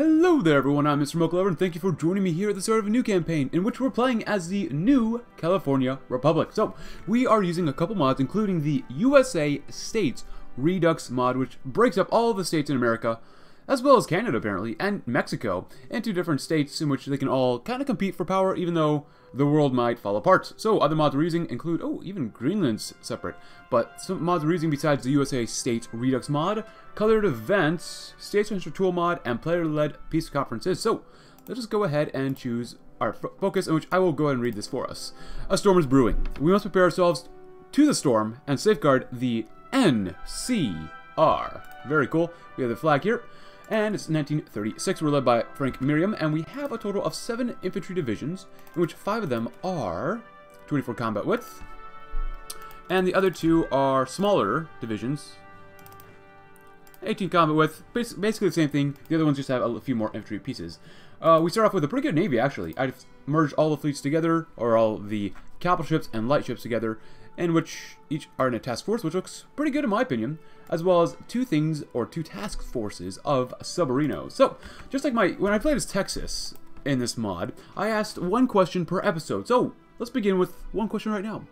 Hello there everyone, I'm MrMochalover and thank you for joining me here at the start of a new campaign in which we're playing as the new California Republic. So, we are using a couple mods including the USA States Redux mod, which breaks up all the states in America, as well as Canada apparently, and Mexico, into different states in which they can all kind of compete for power even though the world might fall apart. So, other mods we're using include, even Greenland's separate, but some mods we're using besides the USA States Redux mod, Colored Events, State Transfer Tool mod, and Player-led Peace Conferences. So, let's just go ahead and choose our focus, in which I will go ahead and read this for us. A storm is brewing. We must prepare ourselves to the storm and safeguard the NCR. Very cool. We have the flag here. And it's 1936, we're led by Frank Merriam, and we have a total of 7 infantry divisions, in which 5 of them are 24 combat width, and the other 2 are smaller divisions, 18 combat width, basically the same thing. The other ones just have a few more infantry pieces. We start off with a pretty good navy, actually. I've merged all the fleets together, or all the capital ships and light ships together, in which each are in a task force, which looks pretty good in my opinion, as well as two task forces of submarinos. So, just like when I played as Texas in this mod, I asked one question per episode. So, let's begin with one question right now.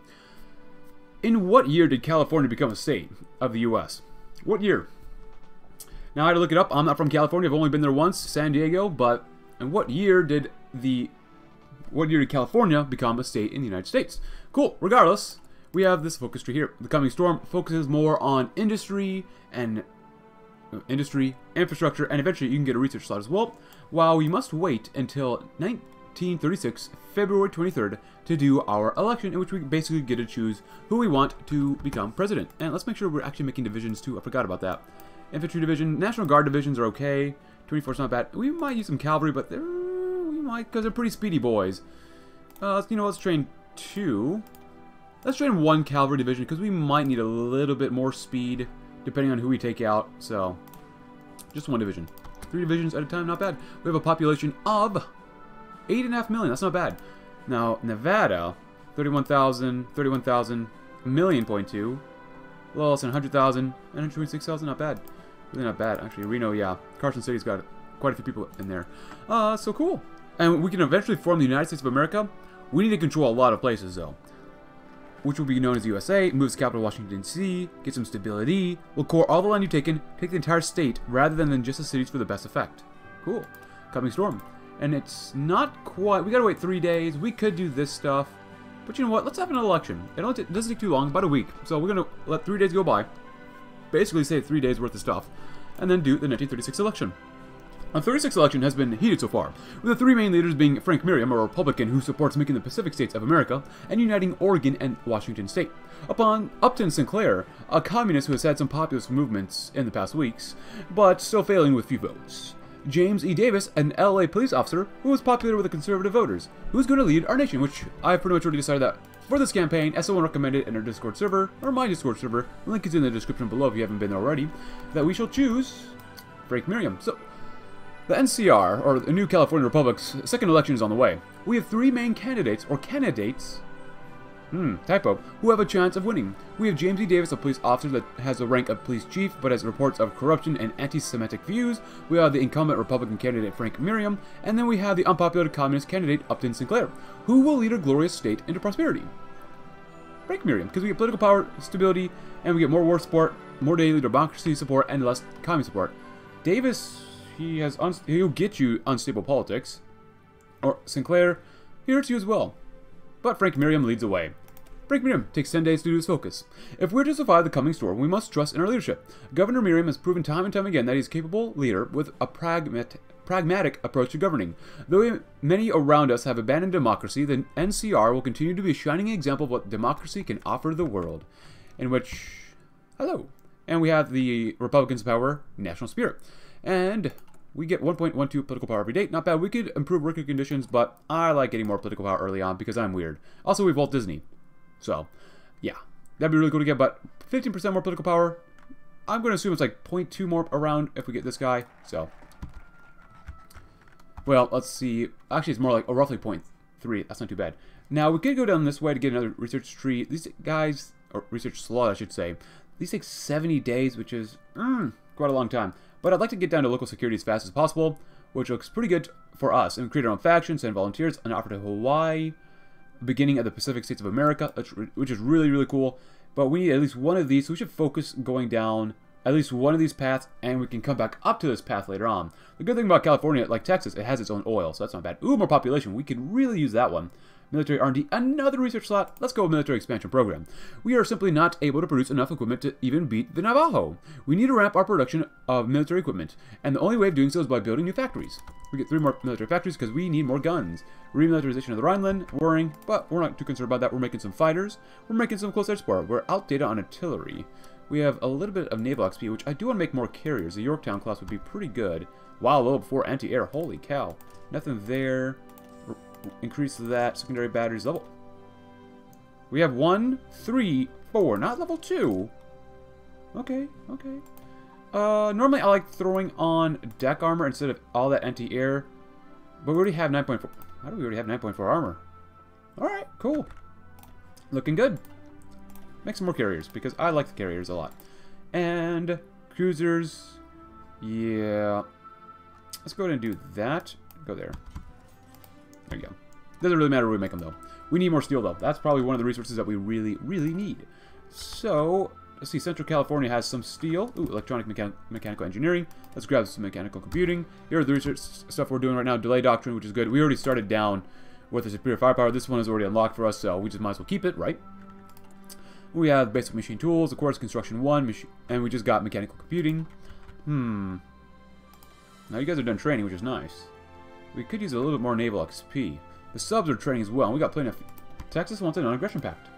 In what year did California become a state of the US? What year? Now, I had to look it up. I'm not from California. I've only been there once, San Diego, but in what year did California become a state in the United States? Cool. Regardless, we have this focus tree here. The coming storm focuses more on industry, infrastructure, and eventually you can get a research slot as well. While we must wait until 1936, February 23rd, to do our election, in which we basically get to choose who we want to become president. And let's make sure we're actually making divisions too. I forgot about that. Infantry division, National Guard divisions are okay. 24's not bad. We might use some cavalry, but because they're pretty speedy boys. Let's train 2. Let's train 1 cavalry division, because we might need a little bit more speed, depending on who we take out, so just 1 division. 3 divisions at a time, not bad. We have a population of 8.5 million, that's not bad. Now, Nevada, 31,000, million point 2, a little less than 100,000, 126,000, not bad. Really not bad, actually. Reno, yeah. Carson City's got quite a few people in there. So cool. And we can eventually form the United States of America. We need to control a lot of places, though, which will be known as USA, moves capital Washington, D.C., get some stability, will core all the land you've taken, take the entire state, rather than just the cities for the best effect. Cool. Coming storm. And it's not quite, we gotta wait 3 days, we could do this stuff, but you know what, let's have an election. It doesn't take too long, about a week, so we're gonna let 3 days go by, basically save 3 days worth of stuff, and then do the 1936 election. The 1936 election has been heated so far, with the 3 main leaders being Frank Merriam, a Republican who supports making the Pacific States of America and uniting Oregon and Washington State, upon Upton Sinclair, a communist who has had some populist movements in the past weeks, but still failing with few votes. James E. Davis, an LA police officer who was popular with the conservative voters, who's going to lead our nation, which I've pretty much already decided that for this campaign, as someone recommended in our Discord server, or my Discord server, the link is in the description below if you haven't been there already, that we shall choose Frank Merriam. So, the NCR, or the New California Republic's second election is on the way. We have 3 main candidates, who have a chance of winning. We have James E. Davis, a police officer that has the rank of police chief, but has reports of corruption and anti-Semitic views. We have the incumbent Republican candidate, Frank Merriam, and then we have the unpopular communist candidate, Upton Sinclair, who will lead a glorious state into prosperity. Frank Merriam, because we get political power, stability, and we get more war support, more daily democracy support, and less communist support. Davis, he'll get you unstable politics. Or Sinclair, he hurts you as well. But Frank Merriam leads the way. Frank Merriam takes 10 days to do his focus. If we're to survive the coming storm, we must trust in our leadership. Governor Merriam has proven time and time again that he's a capable leader with a pragmatic approach to governing. Though many around us have abandoned democracy, the NCR will continue to be a shining example of what democracy can offer the world. And we have the Republicans' power, national spirit. And we get 1.12 political power every day. Not bad. We could improve working conditions, but I like getting more political power early on because I'm weird. Also, we have Walt Disney. So, yeah. That'd be really cool to get, but 15% more political power. I'm going to assume it's like 0.2 more around if we get this guy. So, well, let's see. Actually, it's more like roughly 0.3. That's not too bad. Now, we could go down this way to get another research tree. These guys, or research slot, I should say. These take 70 days, which is quite a long time. But I'd like to get down to local security as fast as possible. which looks pretty good for us, and create our own factions and volunteers, and offer to Hawaii, beginning of the Pacific States of America, which is really, really cool. But we need at least one of these, so we should focus going down at least one of these paths, and we can come back up to this path later on. The good thing about California, like Texas, it has its own oil, so that's not bad. Ooh, more population. We could really use that one. Military R&D, another research slot. Let's go with military expansion program. We are simply not able to produce enough equipment to even beat the Navajo. We need to ramp our production of military equipment, and the only way of doing so is by building new factories. We get 3 more military factories because we need more guns. Remilitarization of the Rhineland, worrying, but we're not too concerned about that. We're making some fighters. We're making some close air support. We're outdated on artillery. We have a little bit of naval XP, which I do want to make more carriers. The Yorktown class would be pretty good. Wow, level 4 anti-air. Holy cow. Nothing there. Increase that. Secondary batteries level. We have 1, 3, 4. Not level 2. Okay, okay. Normally I like throwing on deck armor instead of all that anti-air. But we already have 9.4. How do we already have 9.4 armor? Alright, cool. Looking good. Make some more carriers, because I like the carriers a lot. And cruisers. Yeah. Let's go ahead and do that. Go there. There you go. Doesn't really matter where we make them, though. We need more steel, though. That's probably one of the resources that we really, really need. So, let's see. Central California has some steel. Ooh, electronic mechanical engineering. Let's grab some mechanical computing. Here are the research stuff we're doing right now. Delay doctrine, which is good. We already started down with the superior firepower. This one is already unlocked for us, so we just might as well keep it, right? We have basic machine tools, of course, construction 1, and we just got mechanical computing. Now you guys are done training, which is nice. We could use a little bit more naval XP. The subs are training as well, and we got plenty of... Texas wants a non-aggression pact.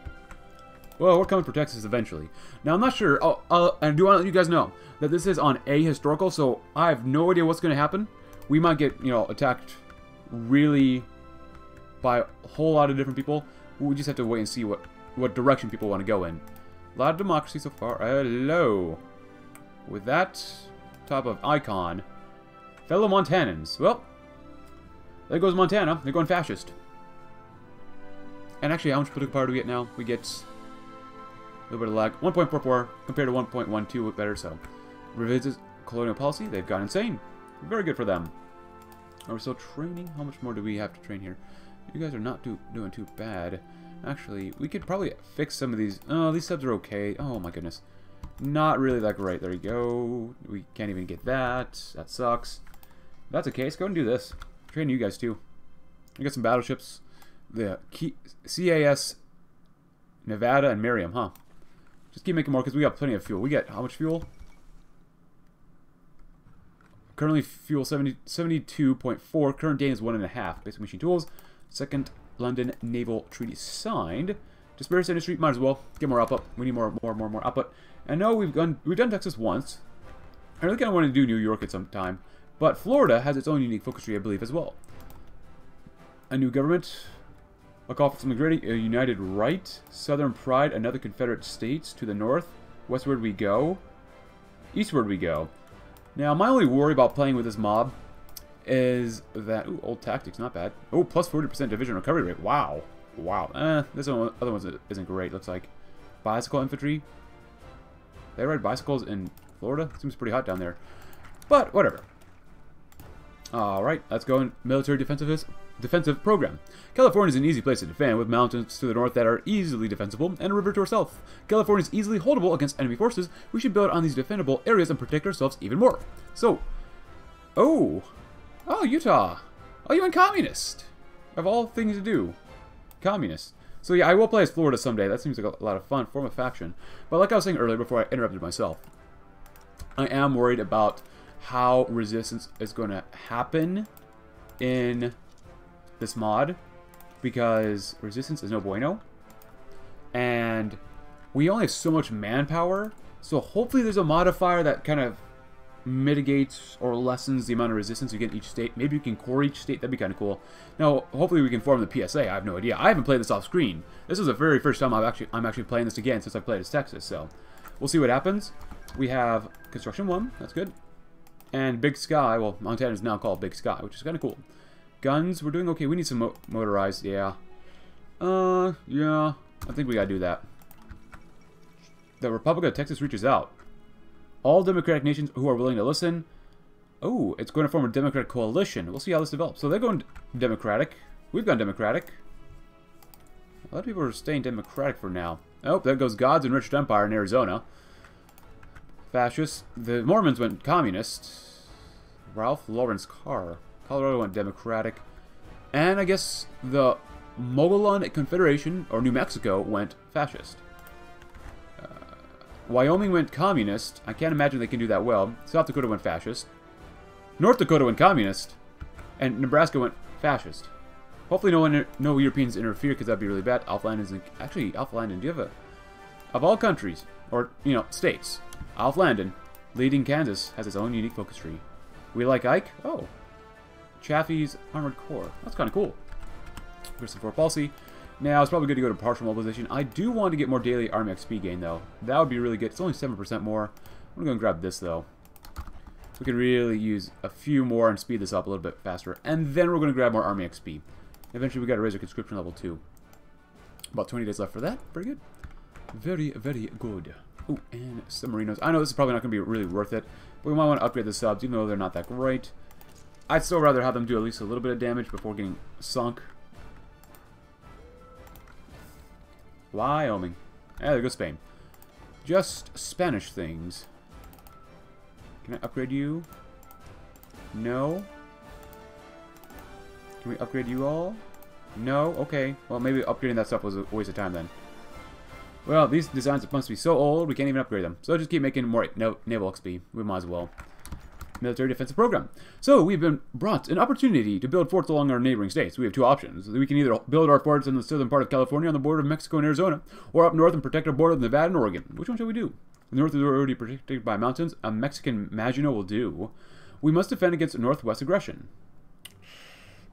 Well, we're coming for Texas eventually. Now, I'm not sure... Oh, I do want to let you guys know that this is on ahistorical, so I have no idea what's going to happen. We might get, you know, attacked really by a whole lot of different people. We just have to wait and see what direction people want to go in. A lot of democracy so far. Hello. With that type of icon. Fellow Montanans. Well... there goes Montana. They're going fascist. And actually, how much political power do we get now? We get a little bit of lag. 1.44 compared to 1.12 with better, so. Revises colonial policy. They've gone insane. Very good for them. Are we still training? How much more do we have to train here? You guys are not doing too bad. Actually, we could probably fix some of these. Oh, these subs are okay. Oh, my goodness. Not really that great. There you go. We can't even get that. That sucks. If that's the case, go and do this. Train you guys too. We got some battleships. The CAS, Nevada, and Merriam, huh? Just keep making more because we got plenty of fuel. We got how much fuel? Currently fuel 72.4. Current gain is 1.5. Basic machine tools. Second London Naval Treaty signed. Disperse industry. Might as well get more output. We need more output. And no, we've done Texas once. I really kind of want to do New York at some time. But Florida has its own unique focusry, I believe, as well. A new government, a call for some integrity, a united right, southern pride, another Confederate states to the north. Westward we go, eastward we go. Now, my only worry about playing with this mob is that... Ooh, old tactics, not bad. Oh, plus 40% division recovery rate. Wow. Wow. This one, other one isn't great, looks like. Bicycle infantry. They ride bicycles in Florida? Seems pretty hot down there. But, whatever. Alright, let's go in military defensive program. California is an easy place to defend, with mountains to the north that are easily defensible, and a river to our south. California is easily holdable against enemy forces. We should build on these defendable areas and protect ourselves even more. So, oh, Utah. Oh, you went communist. Of all things to do, communist. So yeah, I will play as Florida someday. That seems like a lot of fun. Form a faction. But like I was saying earlier before I interrupted myself, I am worried about how resistance is going to happen in this mod, because resistance is no bueno, and we only have so much manpower, so hopefully there's a modifier that kind of mitigates or lessens the amount of resistance you get in each state. Maybe you can core each state. That'd be kind of cool. Now, hopefully we can form the PSA. I have no idea. I haven't played this off screen. This is the very first time I'm actually playing this again since I played as Texas, so we'll see what happens. We have construction 1. That's good. And Big Sky, well, Montana is now called Big Sky, which is kind of cool. Guns, we're doing okay. We need some motorized, yeah. Yeah, I think we gotta do that. The Republic of Texas reaches out. All democratic nations who are willing to listen, Oh, it's going to form a Democratic coalition. We'll see how this develops. So they're going Democratic. We've gone Democratic. A lot of people are staying Democratic for now. Oh, there goes God's Enriched Empire in Arizona. Fascist. The Mormons went Communist. Ralph Lawrence Carr. Colorado went Democratic. And I guess the Mogollon Confederation, or New Mexico, went Fascist. Wyoming went Communist. I can't imagine they can do that well. South Dakota went Fascist. North Dakota went Communist. And Nebraska went Fascist. Hopefully no Europeans interfere, because that would be really bad. Alf Landon, actually, Alf Landon, do you have a... Of all countries, or, you know, states, Alf Landon, leading Kansas, has its own unique focus tree. We like Ike? Oh. Chaffee's Armored Corps. That's kind of cool. Here's some foreign policy. Now, it's probably good to go to partial mobilization. I do want to get more daily Army XP gain, though. That would be really good. It's only 7% more. I'm going to go and grab this, though. So we can really use a few more and speed this up a little bit faster. And then we're going to grab more Army XP. Eventually, we got to raise our conscription level, too. About 20 days left for that. Very good. Very, very good. Oh, and submarinos. I know this is probably not going to be really worth it, but we might want to upgrade the subs, even though they're not that great. I'd still rather have them do at least a little bit of damage before getting sunk. Wyoming. Ah, there goes Spain. Just Spanish things. Can I upgrade you? No. Can we upgrade you all? No? Okay. Well, maybe upgrading that stuff was a waste of time then. Well, these designs must be so old, we can't even upgrade them. So just keep making more naval XP. We might as well. Military defensive program. So we've been brought an opportunity to build forts along our neighboring states. We have two options. We can either build our forts in the southern part of California on the border of Mexico and Arizona, or up north and protect our border of Nevada and Oregon. Which one shall we do? The north is already protected by mountains. A Mexican Maginot will do. We must defend against northwest aggression.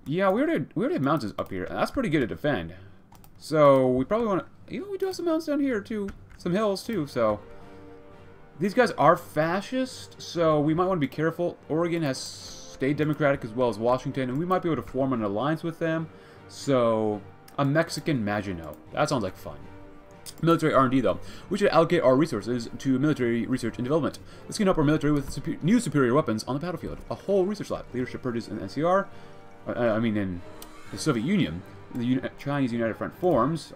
Yeah, we already have mountains up here. That's pretty good to defend. So we probably want to... You know, we do have some mountains down here too. Some hills too, so... These guys are fascist, so we might want to be careful. Oregon has stayed Democratic as well as Washington, and we might be able to form an alliance with them. So, a Mexican Maginot. That sounds like fun. Military R&D, though. We should allocate our resources to military research and development. This can help our military with new superior weapons on the battlefield. A whole research lab. Leadership purges in the NCR. I mean, in the Soviet Union. The Chinese United Front forms.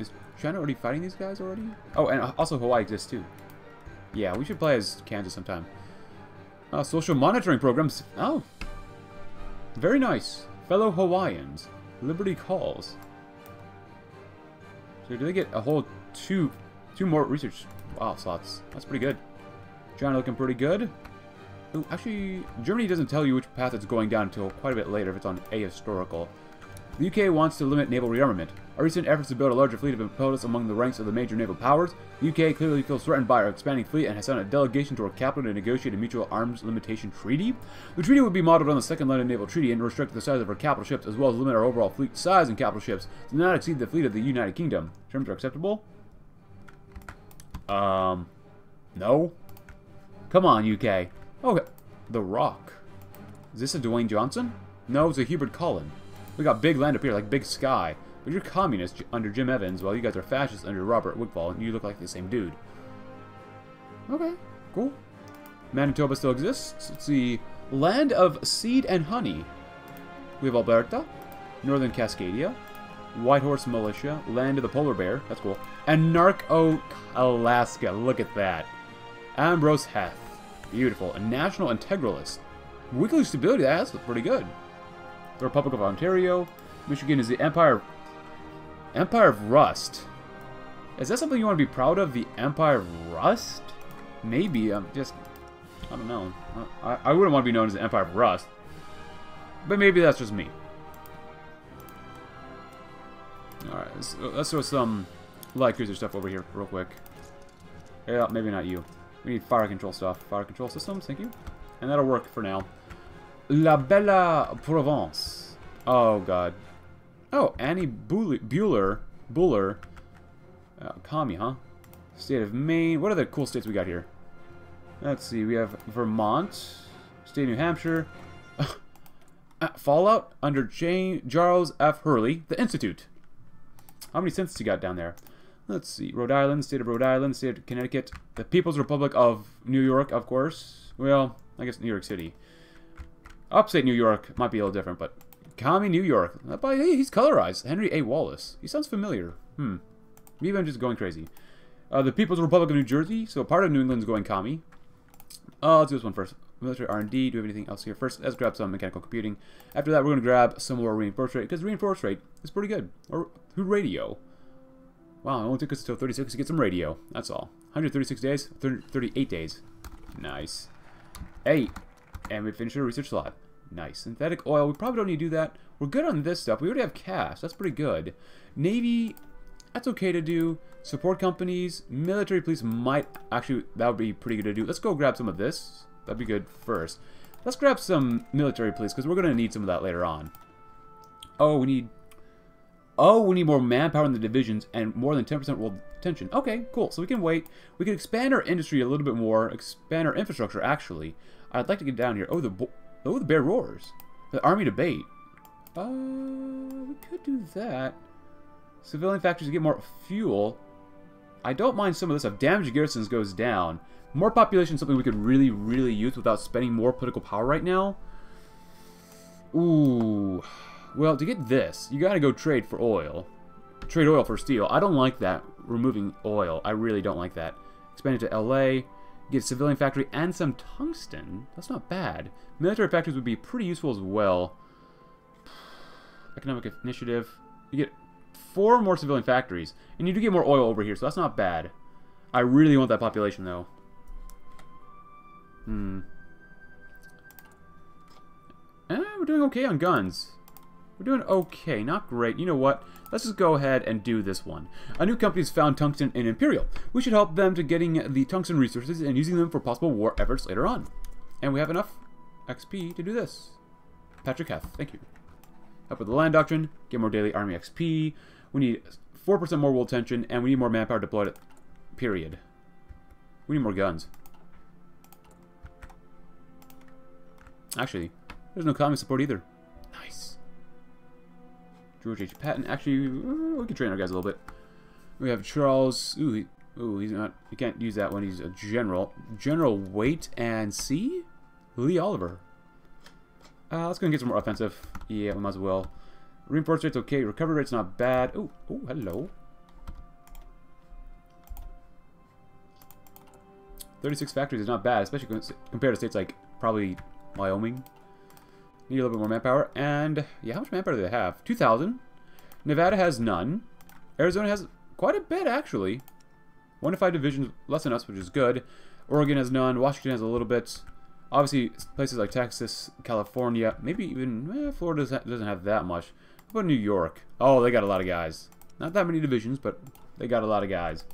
Is China already fighting these guys already? Oh, and also Hawaii exists, too. Yeah, we should play as Kansas sometime. Social monitoring programs. Oh. Very nice. Fellow Hawaiians. Liberty calls. So do they get a whole two more research? Wow, slots. That's pretty good. China looking pretty good. Ooh, actually, Germany doesn't tell you which path it's going down until quite a bit later if it's on ahistorical. The UK wants to limit naval rearmament. Our recent efforts to build a larger fleet have impelled us among the ranks of the major naval powers. The UK clearly feels threatened by our expanding fleet and has sent a delegation to our capital to negotiate a mutual arms limitation treaty. The treaty would be modeled on the Second London Naval Treaty and restrict the size of our capital ships as well as limit our overall fleet size and capital ships to not exceed the fleet of the United Kingdom. Terms are acceptable? No. Come on, UK. Oh, The Rock. Is this a Dwayne Johnson? No, it's a Hubert Collin. We got big land up here, like Big Sky. But you're communist under Jim Evans, while you guys are fascist under Robert Wigfall, and you look like the same dude. Okay, cool. Manitoba still exists. Let's see. Land of Seed and Honey. We have Alberta, Northern Cascadia, Whitehorse Militia, Land of the Polar Bear. That's cool. And Narco, Alaska. Look at that. Ambrose Heth. Beautiful. A National Integralist. Weekly Stability. That's pretty good. The Republic of Ontario. Michigan is the Empire of Rust. Is that something you want to be proud of? The Empire of Rust? Maybe. I don't know. I wouldn't want to be known as the Empire of Rust. But maybe that's just me. Alright, let's throw some light cruiser stuff over here real quick. Yeah, maybe not you. We need fire control stuff. Fire control systems, thank you. And that'll work for now. La Belle Provence. Oh, God. Oh, Annie Buller. Commie, huh? State of Maine. What are the cool states we got here? Let's see. We have Vermont. State of New Hampshire. Fallout under Charles F. Hurley. The Institute. How many census you got down there? Let's see. Rhode Island. State of Rhode Island. State of Connecticut. The People's Republic of New York, of course. Well, I guess New York City. Upstate New York might be a little different, but commie New York. But hey, he's colorized. Henry A. Wallace. He sounds familiar. Hmm. Maybe I'm just going crazy. The People's Republic of New Jersey. So part of New England's going commie. Let's do this one first. Military R&D. Do we have anything else here? First, let's grab some mechanical computing. After that, we're going to grab some more reinforce rate, because reinforce rate is pretty good. Or through radio. Wow, it only took us until 36 to get some radio. That's all. 136 days. 38 days. Nice. 8. And we finish our research lab. Nice. Synthetic oil. We probably don't need to do that. We're good on this stuff. We already have cash. That's pretty good. Navy, that's okay to do. Support companies. Military police might... Actually, that would be pretty good to do. Let's go grab some of this. That'd be good first. Let's grab some military police, because we're going to need some of that later on. Oh, we need... Oh, we need more manpower in the divisions and more than 10% world tension. Okay, cool. So we can wait. We can expand our industry a little bit more. Expand our infrastructure, actually. I'd like to get down here. Oh, the bear roars. The army debate. We could do that. Civilian factories get more fuel. I don't mind some of this stuff. Damage to garrisons goes down. More population is something we could really, really use without spending more political power right now. Ooh... Well, to get this, you gotta go trade for oil. Trade oil for steel. I don't like that, removing oil. I really don't like that. Expand it to LA, get a civilian factory and some tungsten. That's not bad. Military factories would be pretty useful as well. Economic initiative. You get 4 more civilian factories. And you do get more oil over here, so that's not bad. I really want that population, though. We're doing okay on guns. We're doing okay, not great. You know what? Let's just go ahead and do this one. A new company's found tungsten in Imperial. We should help them to getting the tungsten resources and using them for possible war efforts later on. And we have enough XP to do this. Patrick Heth, thank you. Help with the land doctrine, get more daily army XP. We need 4% more world tension, and we need more manpower deployed, period. We need more guns. Actually, there's no common support either. Nice. George H. Patton. Actually, we can train our guys a little bit. We have Charles... Ooh, he's not... You can't use that when he's a general. General Waite and C? Lee Oliver. Let's go and get some more offensive. Yeah, we might as well. Reinforce rate's okay. Recovery rate's not bad. Oh, hello. 36 factories is not bad, especially compared to states like probably Wyoming. Need a little bit more manpower, and yeah, how much manpower do they have? 2,000. Nevada has none. Arizona has quite a bit, actually. 1 to 5 divisions less than us, which is good. Oregon has none. Washington has a little bit. Obviously, places like Texas, California, maybe even Florida doesn't have that much. How about New York? Oh, they got a lot of guys. Not that many divisions, but they got a lot of guys.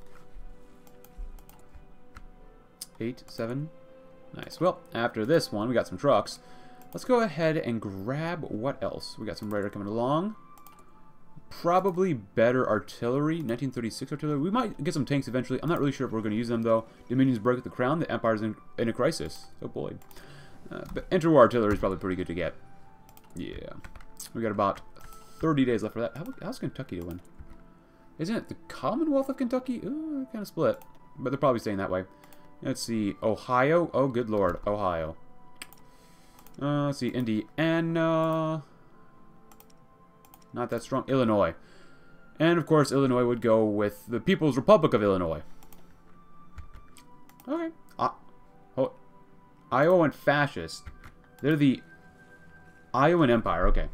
8, 7. Nice. Well, after this one, we got some trucks. Let's go ahead and grab what else. We got some radar coming along. Probably better artillery. 1936 artillery. We might get some tanks eventually. I'm not really sure if we're going to use them, though. Dominions break the crown. The Empire's in a crisis. Oh, boy. But interwar artillery is probably pretty good to get. Yeah. We got about 30 days left for that. How's Kentucky doing? Isn't it the Commonwealth of Kentucky? Ooh, kind of split. But they're probably staying that way. Let's see. Ohio. Oh, good lord. Ohio. Let's see, Indiana, not that strong, Illinois, and of course Illinois would go with the People's Republic of Illinois. Okay, oh, Iowa went fascist, they're the Iowan Empire, okay.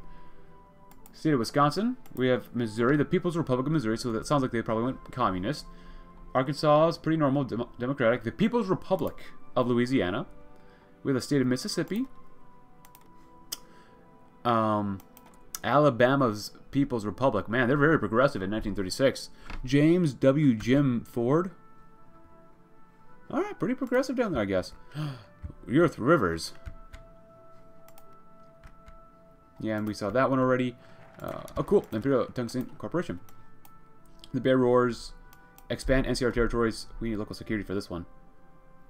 State of Wisconsin, we have Missouri, the People's Republic of Missouri, so that sounds like they probably went communist. Arkansas is pretty normal, democratic, the People's Republic of Louisiana, we have the state of Mississippi. Alabama's People's Republic. Man, they're very progressive in 1936. James W. Jim Ford. Alright, pretty progressive down there, I guess. Earth Rivers. Yeah, and we saw that one already. Oh, cool. Imperial Tungsten Corporation. The Bear Roars. Expand NCR territories. We need local security for this one.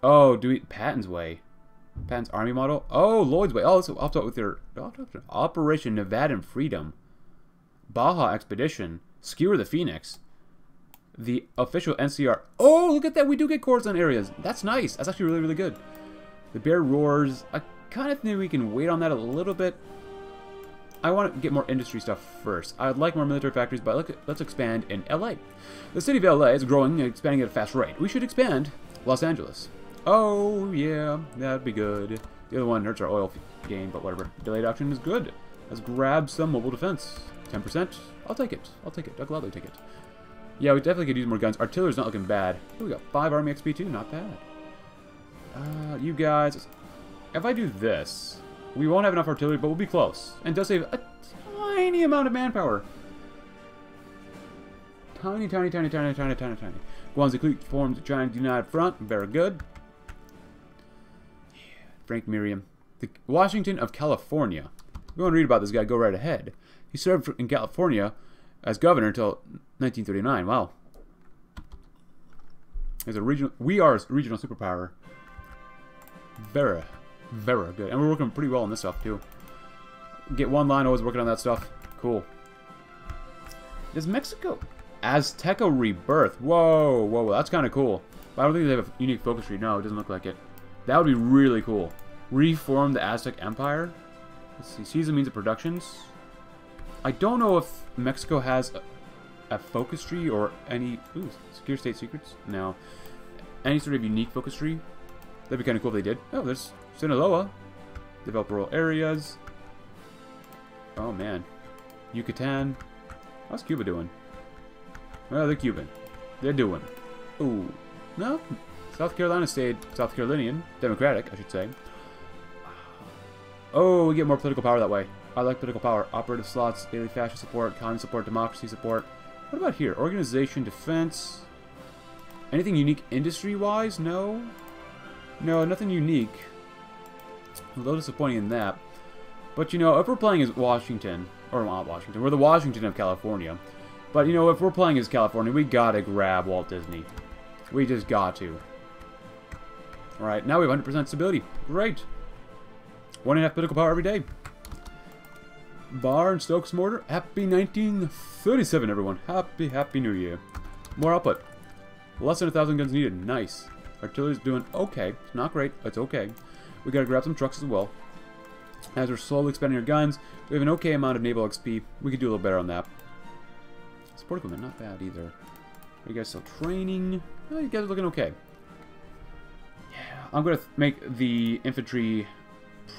Oh, do we... Patton's Way. Patton's army model. Oh, Lloyd's Way. Oh, so I'll talk with their Operation Nevadan Freedom, Baja Expedition, Skewer the Phoenix, the official NCR. Oh, look at that. We do get cordon areas. That's nice. That's actually really, really good. The Bear Roars. I kind of think we can wait on that a little bit. I want to get more industry stuff first. I'd like more military factories, but let's expand in LA. The city of LA is growing and expanding at a fast rate. We should expand Los Angeles. Oh, yeah, that'd be good. The other one hurts our oil gain, but whatever. Delayed action is good. Let's grab some mobile defense. 10%. I'll take it. I'll take it. I'll gladly take it. Yeah, we definitely could use more guns. Artillery's not looking bad. Here we got 5 Army XP too. Not bad. You guys, if I do this, we won't have enough artillery, but we'll be close. And does save a tiny amount of manpower. Tiny, tiny, tiny, tiny, tiny, tiny, tiny. Guanzi clique forms a giant united front. Very good. Yeah. Frank Merriam. The Washington of California. If you want to read about this guy, go right ahead. He served in California as governor until 1939. Wow. As a regional, we are a regional superpower. Very, very good. And we're working pretty well on this stuff, too. Get one line, always working on that stuff. Cool. Does Mexico... Azteca Rebirth. Whoa, whoa, whoa. That's kind of cool. But I don't think they have a unique focus tree. No, it doesn't look like it. That would be really cool. Reform the Aztec Empire. Let's see. Season means of productions. I don't know if Mexico has a focus tree or any... Ooh, secure state secrets? No. Any sort of unique focus tree. That'd be kind of cool if they did. Oh, there's Sinaloa. Develop rural areas. Oh, man. Yucatan. How's Cuba doing? Well, they're Cuban. They're doing. Ooh. No. South Carolina stayed South Carolinian. Democratic, I should say. Oh, we get more political power that way. I like political power. Operative slots, daily fascist support, common support, democracy support. What about here? Organization, defense. Anything unique industry-wise? No. No, nothing unique. A little disappointing in that. But, you know, if we're playing as Washington, or not Washington, we're the Washington of California. But, you know, if we're playing as California, we gotta grab Walt Disney. We just got to. Alright, now we have 100% stability. Great. 1.5 political power every day. Bar and Stokes Mortar. Happy 1937, everyone. Happy, happy new year. More output. Less than 1,000 guns needed. Nice. Artillery's doing okay. It's not great. It's okay. We gotta grab some trucks as well. As we're slowly expanding our guns, we have an okay amount of naval XP. We could do a little better on that. Support equipment, not bad either. Are you guys still training? Oh, you guys are looking okay. Yeah, I'm gonna make the infantry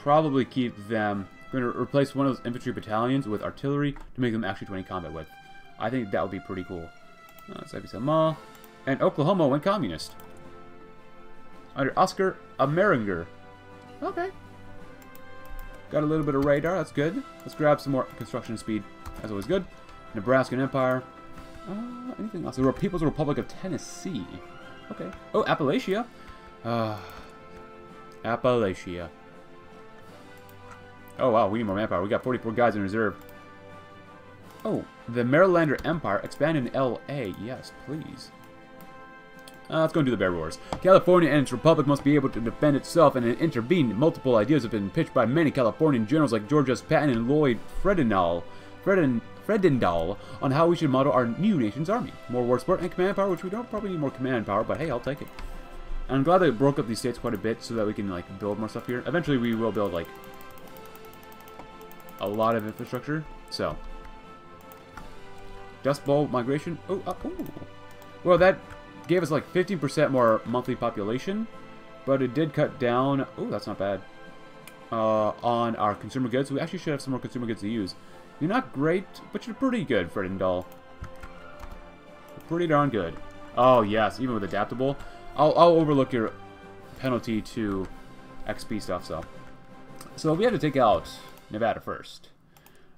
probably keep them. I'm going to replace one of those infantry battalions with artillery to make them actually 20 combat width. I think that would be pretty cool. And Oklahoma went communist. Under Oscar Ameringer. Okay. Got a little bit of radar. That's good. Let's grab some more construction speed. That's always good. Nebraskan Empire. Anything else? The People's Republic of Tennessee. Okay. Oh, Appalachia. Appalachia. Oh, wow, we need more manpower. We got 44 guys in reserve. Oh, the Marylander Empire. Expand in L.A. Yes, please. Let's go and do the Bear Wars. California and its republic must be able to defend itself and intervene. Multiple ideas have been pitched by many Californian generals like George S. Patton and Lloyd Fredendall on how we should model our new nation's army. More war support and command power, which we don't probably need more command power, but hey, I'll take it. And I'm glad they broke up these states quite a bit so that we can, like, build more stuff here. Eventually we will build, like, a lot of infrastructure. So Dust Bowl migration. Oh, well, that gave us like 15% more monthly population, but it did cut down, oh, that's not bad, on our consumer goods. We actually should have some more consumer goods to use. You're not great, but you're pretty good, Fredendall. Pretty darn good. Oh yes, even with adaptable. I'll overlook your penalty to XP stuff. So we have to take out Nevada first.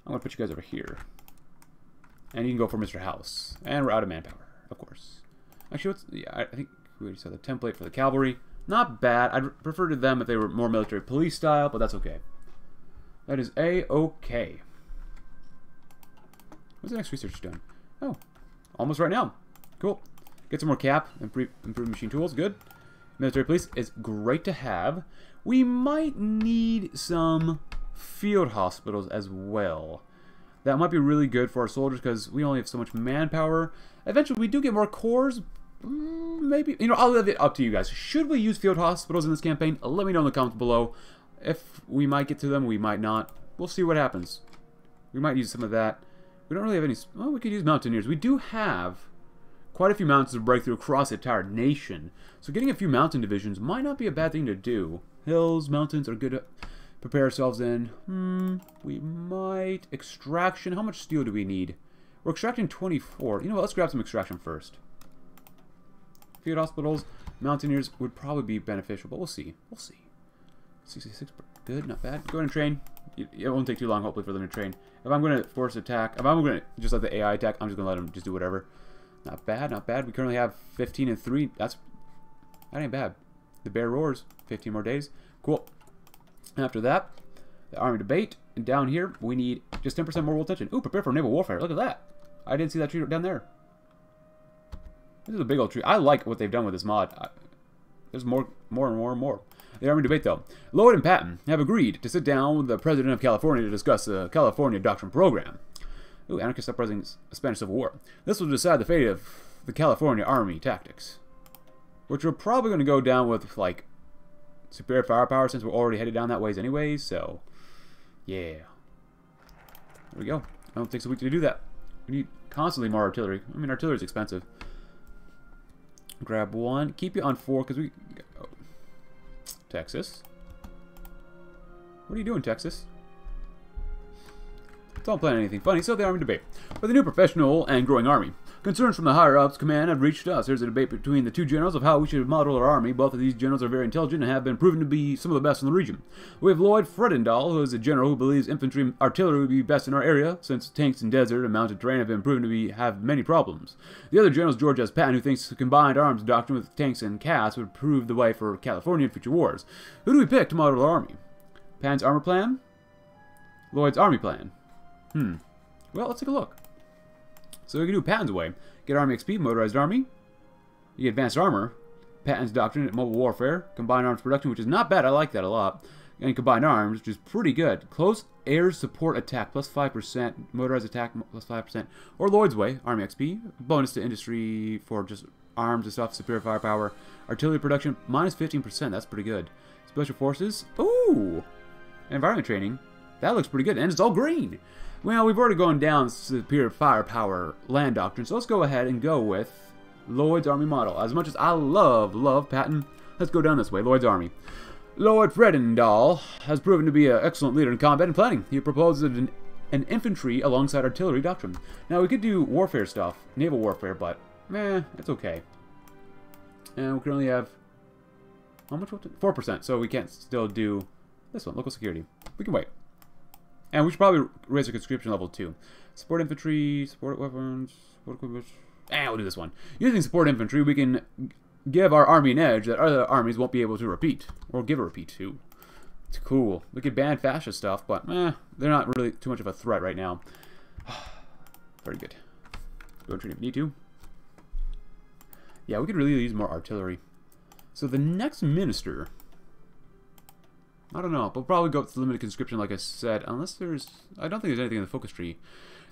I'm going to put you guys over here. And you can go for Mr. House. And we're out of manpower, of course. Actually, yeah, I think we already saw the template for the cavalry. Not bad. I'd prefer to them if they were more military police style, but that's okay. That is A-okay. What's the next research done? Oh, almost right now. Cool. Get some more cap. Improve machine tools. Good. Military police is great to have. We might need some field hospitals as well. That might be really good for our soldiers because we only have so much manpower. Eventually we do get more corps, maybe. You know, I'll leave it up to you guys. Should we use field hospitals in this campaign? Let me know in the comments below. If we might get to them, we might not. We'll see what happens. We might use some of that. We don't really have any... Well, we could use mountaineers. We do have quite a few mountains to break through across the entire nation. So getting a few mountain divisions might not be a bad thing to do. Hills, mountains are good to prepare ourselves in. We might... Extraction. How much steel do we need? We're extracting 24. You know what? Let's grab some extraction first. Field hospitals. Mountaineers would probably be beneficial, but we'll see. We'll see. 66. Good. Not bad. Go ahead and train. It won't take too long, hopefully, for them to train. If I'm going to force attack, if I'm going to just let the AI attack, I'm just going to let them just do whatever. Not bad, not bad. We currently have 15 and 3. That ain't bad. The bear roars. 15 more days. Cool. After that, the army debate. And down here, we need just 10% more world tension. Ooh, prepare for naval warfare. Look at that. I didn't see that tree down there. This is a big old tree. I like what they've done with this mod. There's more and more. The Army debate, though. Lloyd and Patton have agreed to sit down with the President of California to discuss the California Doctrine Program. Ooh, anarchists uprising the Spanish Civil War. This will decide the fate of the California Army tactics, which we're probably going to go down with, like, superior firepower since we're already headed down that ways anyway, so, yeah. There we go. I don't think it's a week to do that. We need constantly more artillery. I mean, artillery's expensive. Grab one. Keep you on 4, because we... Oh. Texas. What are you doing, Texas? Don't plan anything funny, so the army debate. For the new professional and growing army, concerns from the higher-ups command have reached us. Here's a debate between the two generals of how we should model our army. Both of these generals are very intelligent and have been proven to be some of the best in the region. We have Lloyd Fredendall, who is a general who believes infantry and artillery would be best in our area, since tanks in desert and mountain terrain have been proven to have many problems. The other general is George S. Patton, who thinks the combined arms doctrine with tanks and CAS would prove the way for California in future wars. Who do we pick to model our army? Patton's armor plan? Lloyd's army plan? Well, let's take a look. So we can do Patton's way. Get Army XP, Motorized Army. You get Advanced Armor. Patton's Doctrine at Mobile Warfare. Combined Arms Production, which is not bad. I like that a lot. And Combined Arms, which is pretty good. Close Air Support Attack, plus 5%. Motorized Attack, plus 5%. Or Lloyd's Way, Army XP. Bonus to Industry for just arms and stuff. Superior Firepower. Artillery Production, minus 15%. That's pretty good. Special Forces. Ooh! Environment Training. That looks pretty good. And it's all green. Well, we've already gone down superior firepower land doctrine, so let's go ahead and go with Lloyd's Army model. As much as I love Patton, let's go down this way, Lloyd's Army. Lloyd Fredendall has proven to be an excellent leader in combat and planning. He proposes an infantry alongside artillery doctrine. Now, we could do warfare stuff, naval warfare, but, it's okay. And we currently have, how much? 4%, so we can't still do this one, local security. We can wait. And we should probably raise our conscription level too. Support infantry, support weapons, support equipment. We'll do this one. Using support infantry, we can give our army an edge that other armies won't be able to repeat. Or give a repeat to. It's cool. We could ban fascist stuff, but they're not really too much of a threat right now. Very good. Go and train if you need to. Yeah, we could really use more artillery. So the next minister... I don't know. We'll probably go up to limited conscription, like I said, unless there's... I don't think there's anything in the focus tree.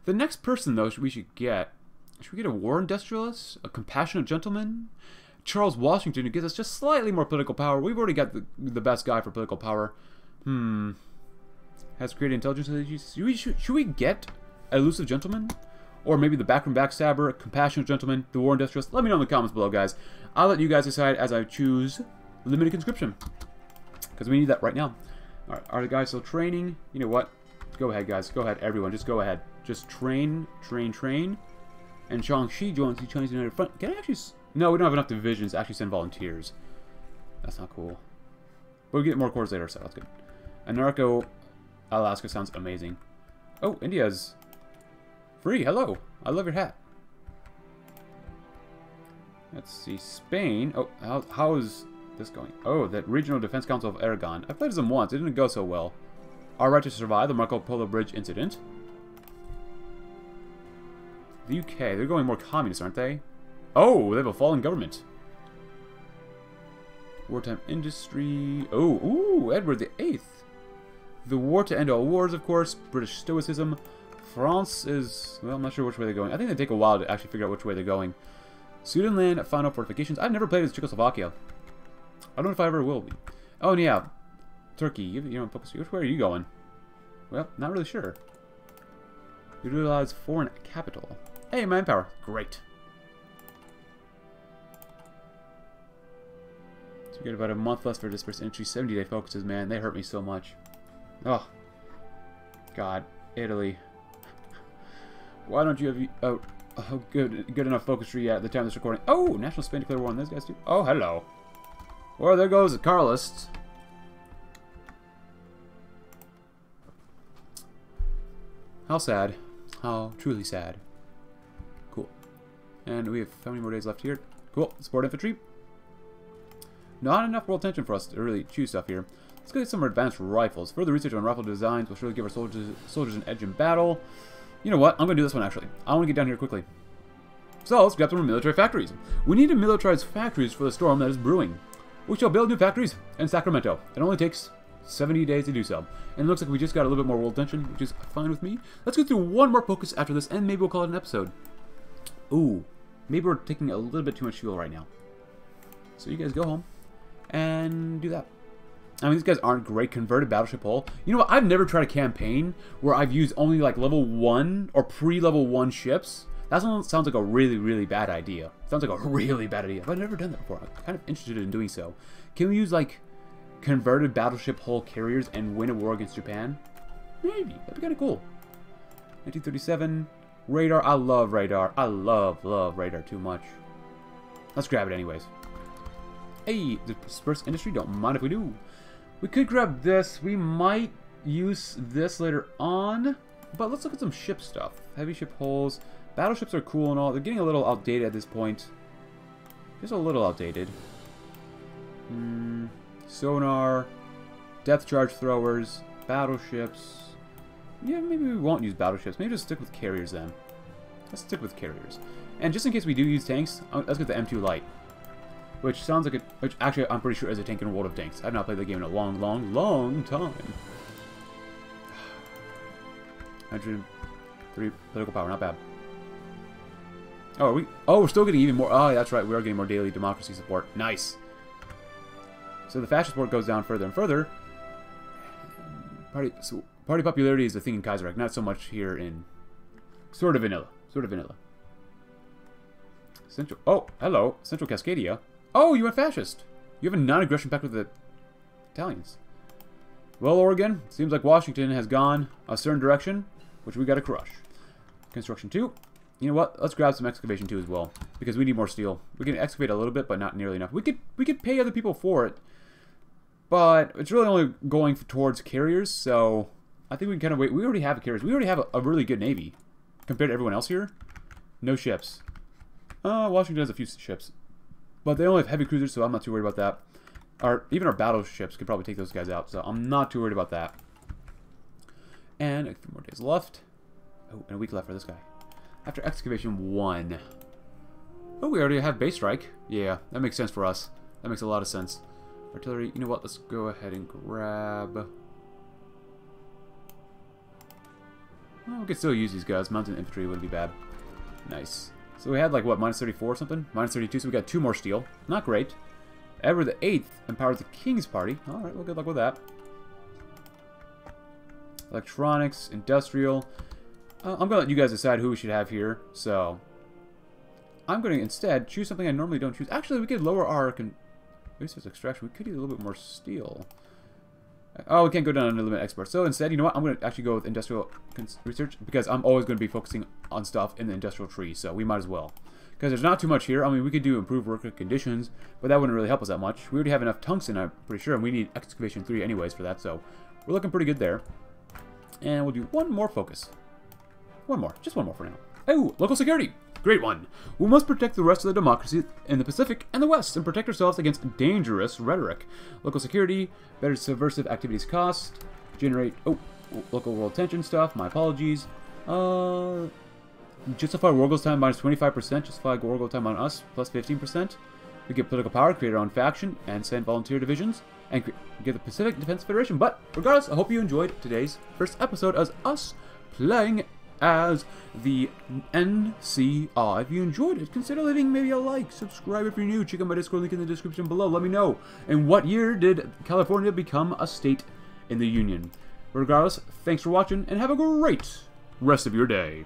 The next person, though, we should get... Should we get a war industrialist? A compassionate gentleman? Charles Washington, who gives us just slightly more political power. We've already got the best guy for political power. Has created intelligence agencies. Should we get an elusive gentleman? Or maybe the backroom backstabber, a compassionate gentleman, the war industrialist? Let me know in the comments below, guys. I'll let you guys decide as I choose limited conscription. Because we need that right now. Alright, are the guys still training? You know what? Go ahead, guys. Go ahead, everyone. Just go ahead. Just train. And Shang-Chi joins the Chinese United Front. Can I actually... No, we don't have enough divisions to actually send volunteers. That's not cool. But we get more corps later, so that's good. Anarcho Alaska sounds amazing. Oh, India's free. Hello. I love your hat. Let's see. Spain. Oh, how is... This going. Oh, that Regional Defense Council of Aragon. I played as them once. It didn't go so well. Our right to survive the Marco Polo Bridge incident. The UK. They're going more communist, aren't they? Oh, they have a fallen government. Wartime industry. Oh, ooh, Edward VIII. The war to end all wars, of course. British stoicism. France is... Well, I'm not sure which way they're going. I think they take a while to actually figure out which way they're going. Sudanland, final fortifications. I've never played as Czechoslovakia. I don't know if I ever will be. Oh, and yeah. Turkey, you know, where are you going? Well, not really sure. Utilize foreign capital. Hey, manpower. Great. So we get about a month less for dispersed entry. 70-day focuses, man. They hurt me so much. Oh. God. Italy. Why don't you have... Oh, good enough focus tree at the time of this recording. Oh! National Spain declared war on those guys, too. Oh, hello. Well, there goes the Carlists. How sad. How truly sad. Cool. And we have how many more days left here? Cool. Support infantry. Not enough world tension for us to really choose stuff here. Let's get some more advanced rifles. Further research on rifle designs will surely give our soldiers an edge in battle. You know what? I'm going to do this one, actually. I want to get down here quickly. So, let's grab some more military factories. We need to militarize factories for the storm that is brewing. We shall build new factories in Sacramento. It only takes 70 days to do so. And it looks like we just got a little bit more world tension, which is fine with me. Let's go through one more focus after this, and maybe we'll call it an episode. Ooh. Maybe we're taking a little bit too much fuel right now. So you guys go home and do that. I mean, these guys aren't great. Converted Battleship Hull. You know what? I've never tried a campaign where I've used only, like, level 1 or pre-level 1 ships. That sounds like a really, really bad idea. Sounds like a really bad idea. I've never done that before. I'm kind of interested in doing so. Can we use, like, converted Battleship Hull carriers and win a war against Japan? Maybe. That'd be kind of cool. 1937. Radar. I love radar. I love radar too much. Let's grab it anyways. Hey, the dispersed industry. Don't mind if we do. We could grab this. We might use this later on. But let's look at some ship stuff. Heavy ship hulls. Battleships are cool and all. They're getting a little outdated at this point. Just a little outdated. Sonar. Depth charge throwers. Battleships. Yeah, maybe we won't use battleships. Maybe just stick with carriers then. Let's stick with carriers. And just in case we do use tanks, let's get the M2 light. Which sounds like a... Which actually, I'm pretty sure is a tank in World of Tanks. I've not played the game in a long, long time. 103 political power. Not bad. Oh, are we... Oh, we're still getting even more... Oh, that's right. We are getting more daily democracy support. Nice. So the fascist support goes down further and further. Party popularity is the thing in Kaiserreich. Not so much here in... Sort of vanilla. Central... Oh, hello. Central Cascadia. Oh, you went fascist. You have a non-aggression pact with the Italians. Well, Oregon, seems like Washington has gone a certain direction, which we gotta crush. Construction 2. You know what? Let's grab some excavation 2 as well, because we need more steel. We can excavate a little bit, but not nearly enough. We could pay other people for it, but it's really only going towards carriers, so I think we can kind of wait. We already have carriers. We already have a really good navy compared to everyone else here. No ships. Washington has a few ships. But they only have heavy cruisers, so I'm not too worried about that. Even our battleships could probably take those guys out, so I'm not too worried about that. And a few more days left. Oh, and a week left for this guy. After excavation 1. Oh, we already have base strike. Yeah, that makes sense for us. That makes a lot of sense. Artillery, you know what? Let's go ahead and grab... Well, we could still use these guys. Mountain infantry wouldn't be bad. Nice. So we had, like, what, minus 34 or something? Minus 32, so we got 2 more steel. Not great. Edward VIII empowers the King's Party. Alright, well, good luck with that. Electronics, industrial. I'm going to let you guys decide who we should have here, so... I'm going to instead choose something I normally don't choose. Actually, we could lower our resource extraction. We could use a little bit more steel. Oh, we can't go down under limit export. So instead, you know what? I'm going to actually go with industrial research because I'm always going to be focusing on stuff in the industrial tree. So we might as well. Because there's not too much here. I mean, we could do improved worker conditions, but that wouldn't really help us that much. We already have enough tungsten, I'm pretty sure, and we need excavation 3 anyways for that. So we're looking pretty good there. And we'll do one more focus. One more. Just one more for now. Oh, local security. Great one. We must protect the rest of the democracies in the Pacific and the West and protect ourselves against dangerous rhetoric. Local security, better subversive activities cost, generate, oh, local world tension stuff, my apologies. Justify Wargold's time minus 25%, justify Wargold's time on us, plus 15%. We get political power, create our own faction, and send volunteer divisions, and get the Pacific Defense Federation. But regardless, I hope you enjoyed today's first episode as us playing as the NCR. If you enjoyed it, consider leaving maybe a like, subscribe if you're new, check out my Discord link in the description below, let me know. In what year did California become a state in the Union? Regardless, thanks for watching, and have a great rest of your day.